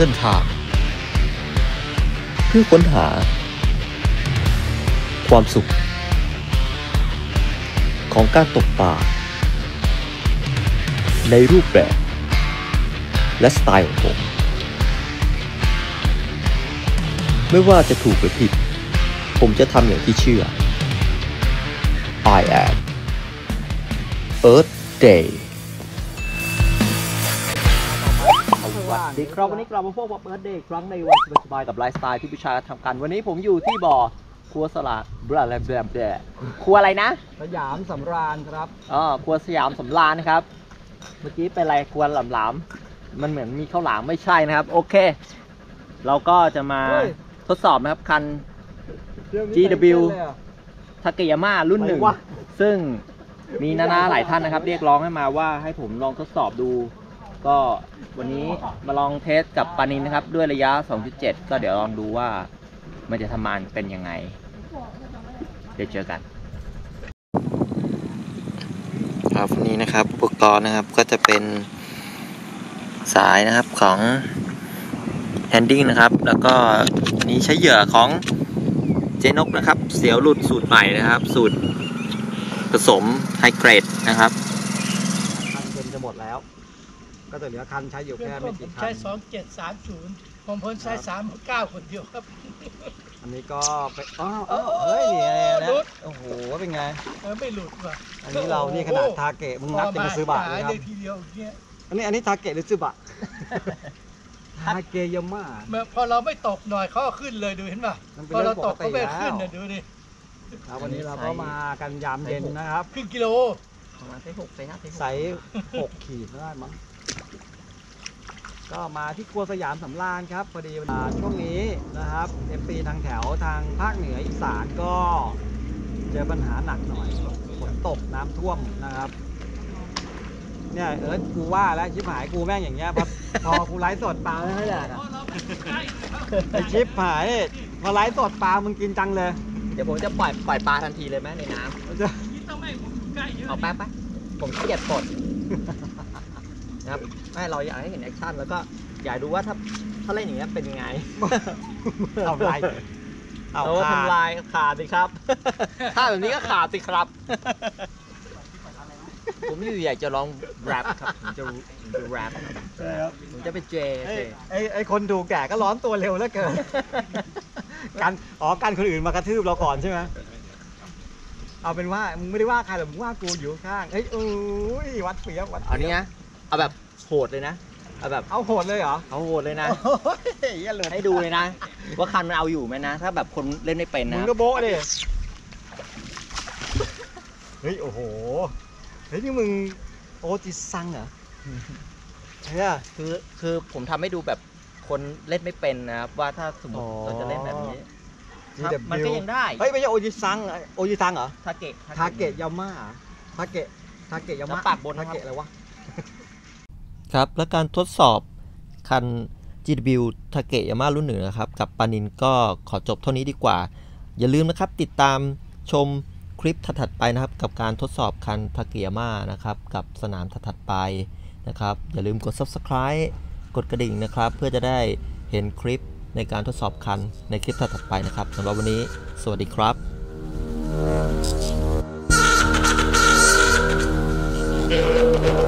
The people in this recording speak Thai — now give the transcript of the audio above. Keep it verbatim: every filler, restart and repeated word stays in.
เดินทางเพื่อค้นหาความสุขของการตกปลาในรูปแบบและสไตล์ของผมไม่ว่าจะถูกหรือผิดผมจะทำอย่างที่เชื่อ I am Earth Day สวัสดีครับวันนี้กลับมาพบกับ Earth Day ครั้งในวันสบายๆกับไลฟ์สไตล์ที่ผู้ชายทำกันวันนี้ผมอยู่ที่บ่อครัวสลัดบลัดแลมแบมแดดครัวอะไรนะสยามสำราญครับอ๋อครัวสยามสำราญนะครับเมื่อกี้เป็นอะไรครัวหลามๆมันเหมือนมีข้าวหลามไม่ใช่นะครับโอเคเราก็จะมาทดสอบนะครับคัน จี ดับเบิลยู ทาเกยาม่ารุ่นหนึ่งซึ่งมีนานาหลายท่านนะครับเรียกร้องให้มาว่าให้ผมลองทดสอบดูก็วันนี้มาลองเทสกับปานินนะครับด้วยระยะ สองจุดเจ็ด ก็เดี๋ยวลองดูว่ามันจะทำงานเป็นยังไงเดี๋ยวเจอกันครับนี้นะครับอุปกรณ์นะครับก็จะเป็นสายนะครับของแฮนดิ้งนะครับแล้วก็นี้ใช้เหยื่อของเจนกนะครับเสียวหลุดสูตรใหม่นะครับสูตรผสมไฮเกรดนะครับคันเต็มจะหมดแล้วก็เหลือคันใช้อยู่แค่ไม่กี่คันใช้สองเจ็ดสามศูนย์ผมพ้นใช้สามเก้าคนเดียวครับอันนี้ก็ไปอ๋อเออเฮ้ยนี่อะไรนะโอ้โหเป็นไงเออไม่หลุดว่ะอันนี้เรานี่ขนาดทาเกะมึงนัดจะมาซื้อบาทเลยครับอันนี้อันนี้ทาเกะหรือซื้อบาททาเกยาม่าพอเราไม่ตกหน่อยเขาขึ้นเลยดูเห็นป่ะพอเราตกเขาไม่ขึ้นนะดูดิวันนี้เราก็มากันยามเย็นนะครับครึ่งกิโลใส่หกใส่ห้าใส่หกขีดได้มั้งก็มาที่ครัวสยามสำราญครับพอดีช่วงนี้นะครับเอฟซีทางแถวทางภาคเหนืออีสานก็เจอปัญหาหนักหน่อยฝนตกน้ำท่วมนะครับเนี่ยเอิร์ธกูว่าแล้วชิปหายกูแม่งอย่างเงี้ยพอกูไลฟ์สดปลาไม่ได้นะไอชิปหายพอไลฟ์สดปลามึงกินจังเลยเดี๋ยวผมจะปล่อยปล่อยปลาทันทีเลยไหมในน้ำจะเอาแป๊บไปผมเกลียดสดครับให้เราอยากให้เห็นแอคชั่นแล้วก็อยากดูว่าถ้าถ้าเล่นอย่างเงี้ยเป็นยังไงทำลายเอาทำลายขาดสิครับถ้าแบบนี้ก็ขาดสิครับผมไม่อยากจะลองแรปครับผมจะแรปผมจะเป็นเจไอไอคนดูแก่ก็ร้อนตัวเร็วแล้วเกินการอ๋อการคนอื่นมากระทืบเราก่อนใช่ไหมเอาเป็นว่ามึงไม่ได้ว่าใครหรอกมึงว่ากูอยู่ข้างเฮ้ยโอ้ยวัดเสียวัดอันนี้นะเอาแบบโหดเลยนะเอาแบบเอาโหดเลยเหรอเอาโหดเลยนะให้ดูเลยนะว่าคันมันเอาอยู่ไหมนะถ้าแบบคนเล่นไม่เป็นนะมึงก็โบ๊ะดิเฮ้ยโอ้โหเฮ้ยนี่มึงโอจิซังเหรอเนี่ยคือคือผมทำให้ดูแบบคนเล่นไม่เป็นนะครับว่าถ้าสมมติเราจะเล่นแบบนี้มันก็ยังได้เฮ้ยไม่ใช่โอจิซังโอจิซังเหรอทาเกะทาเกะยาม่าทาเกะทาเกะยาม่าปากบนทาเกะอะไรวะครับและการทดสอบคัน จี ดับเบิลยู ทาเกะยาม่ารุ่นหนึ่งนะครับกับปานินก็ขอจบเท่านี้ดีกว่าอย่าลืมนะครับติดตามชมคลิปถัดไปนะครับกับการทดสอบคันทาเกะยาม่านะครับกับสนามถัดไปนะครับอย่าลืมกด ซับสไครบ์ กดกระดิ่งนะครับเพื่อจะได้เห็นคลิปในการทดสอบคันในคลิปถัดไปนะครับสำหรับวันนี้สวัสดีครับ